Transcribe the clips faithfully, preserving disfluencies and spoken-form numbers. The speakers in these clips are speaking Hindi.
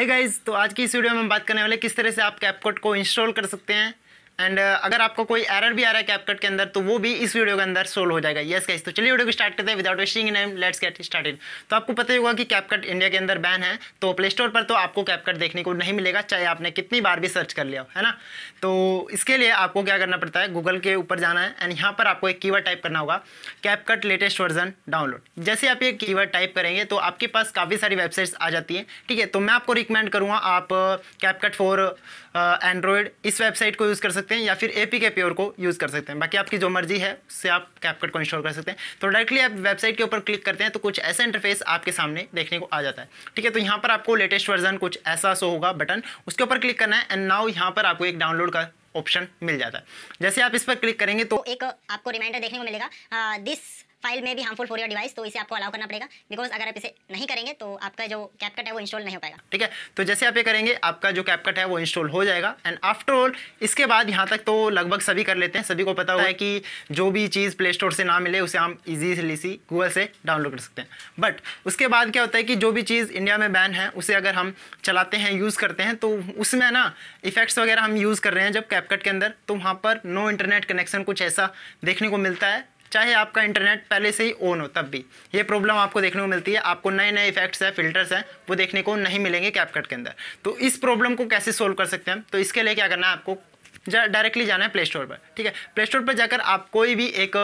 हे गाइज़, तो आज की इस वीडियो में हम बात करने वाले किस तरह से आप कैपकट को इंस्टॉल कर सकते हैं, एंड अगर आपको कोई एरर भी आ रहा है कैपकट के अंदर तो वो भी इस वीडियो के अंदर सोल्व हो जाएगा। यस गाइज, तो चलिए वीडियो को स्टार्ट करते हैं without wasting time, let's get started. तो आपको पता ही होगा कि कैपकट इंडिया के अंदर बैन है, तो प्ले स्टोर पर तो आपको कैपकट देखने को नहीं मिलेगा चाहे आपने कितनी बार भी सर्च कर लिया हो, है ना। तो इसके लिए आपको क्या करना पड़ता है, गूगल के ऊपर जाना है एंड यहाँ पर आपको एक कीवर्ड टाइप करना होगा, कैपकट लेटेस्ट वर्जन डाउनलोड। जैसे आप ये कीवर्ड टाइप करेंगे तो आपके पास काफ़ी सारी वेबसाइट्स आ जाती हैं, ठीक है। तो मैं आपको रिकमेंड करूँगा आप कैपकट फॉर एंड्रॉयड इस वेबसाइट को यूज़ कर सकते हैं या फिर एपीके प्योर को यूज़ कर सकते हैं, बाकी आपकी जो मर्जी है उससे आप कैपकट को इंस्टॉल कर सकते हैं। तो डायरेक्टली आप वेबसाइट के ऊपर क्लिक करते हैं तो कुछ ऐसा इंटरफेस आपके सामने देखने को आ जाता है, ठीक है। तो यहाँ पर आपको लेटेस्ट वर्जन कुछ ऐसा शो होगा बटन, उसके ऊपर क्लिक करना है एंड नाउ यहाँ पर आपको एक डाउनलोड का ऑप्शन मिल जाता है। जैसे आप इस पर क्लिक करेंगे तो एक आपको रिमाइंडर देखने को मिलेगा, दिस फाइल में भी हार्मफुल फॉर योर डिवाइस, तो इसे आपको अलाउ करना पड़ेगा बिकॉज अगर आप इसे नहीं करेंगे तो आपका जो कैपकट है वो इंस्टॉल नहीं हो पाएगा, ठीक है। तो जैसे आप ये करेंगे आपका जो कैपकट है वो इंस्टॉल हो जाएगा। एंड आफ्टर ऑल इसके बाद यहाँ तक तो लगभग सभी कर लेते हैं, सभी को पता हुआ है कि जो भी चीज़ प्ले स्टोर से ना मिले उसे हम ईजीली सी गूगल से डाउनलोड कर सकते हैं। बट उसके बाद क्या होता है कि जो भी चीज़ इंडिया में बैन है उसे अगर हम चलाते हैं, यूज़ करते हैं, तो उसमें ना इफेक्ट्स वगैरह हम यूज़ कर रहे हैं जब कैपकट के अंदर, तो वहाँ पर नो इंटरनेट कनेक्शन कुछ ऐसा देखने को मिलता है चाहे आपका इंटरनेट पहले से ही ऑन हो, तब भी ये प्रॉब्लम आपको देखने को मिलती है। आपको नए नए इफेक्ट्स हैं, फिल्टर्स हैं, वो देखने को नहीं मिलेंगे कैपकट के अंदर। तो इस प्रॉब्लम को कैसे सोल्व कर सकते हैं, तो इसके लिए क्या करना है, आपको जा डायरेक्टली जाना है प्ले स्टोर पर, ठीक है। प्ले स्टोर पर जाकर आप कोई भी एक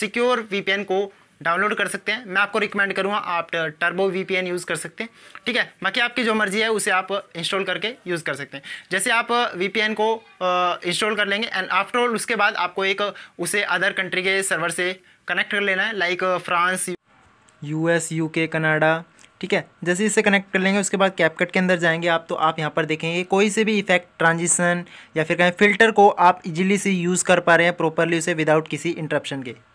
सिक्योर वीपीएन को डाउनलोड कर सकते हैं। मैं आपको रिकमेंड करूँगा आप टर्बो वीपीएन यूज़ कर सकते हैं, ठीक है। बाकी आपकी जो मर्जी है उसे आप इंस्टॉल करके यूज़ कर सकते हैं। जैसे आप वीपीएन को इंस्टॉल कर लेंगे एंड आफ्टर ऑल उसके बाद आपको एक उसे अदर कंट्री के सर्वर से कनेक्ट कर लेना है, like France, US, UK, Canada, ठीक है। जैसे इससे कनेक्ट कर लेंगे उसके बाद कैपकट के अंदर जाएंगे आप, तो आप यहाँ पर देखेंगे कोई से भी इफेक्ट, ट्रांजिशन या फिर कहीं फिल्टर को आप इजीली से यूज़ कर पा रहे हैं प्रॉपरली उसे विदाउट किसी इंटरप्शन के।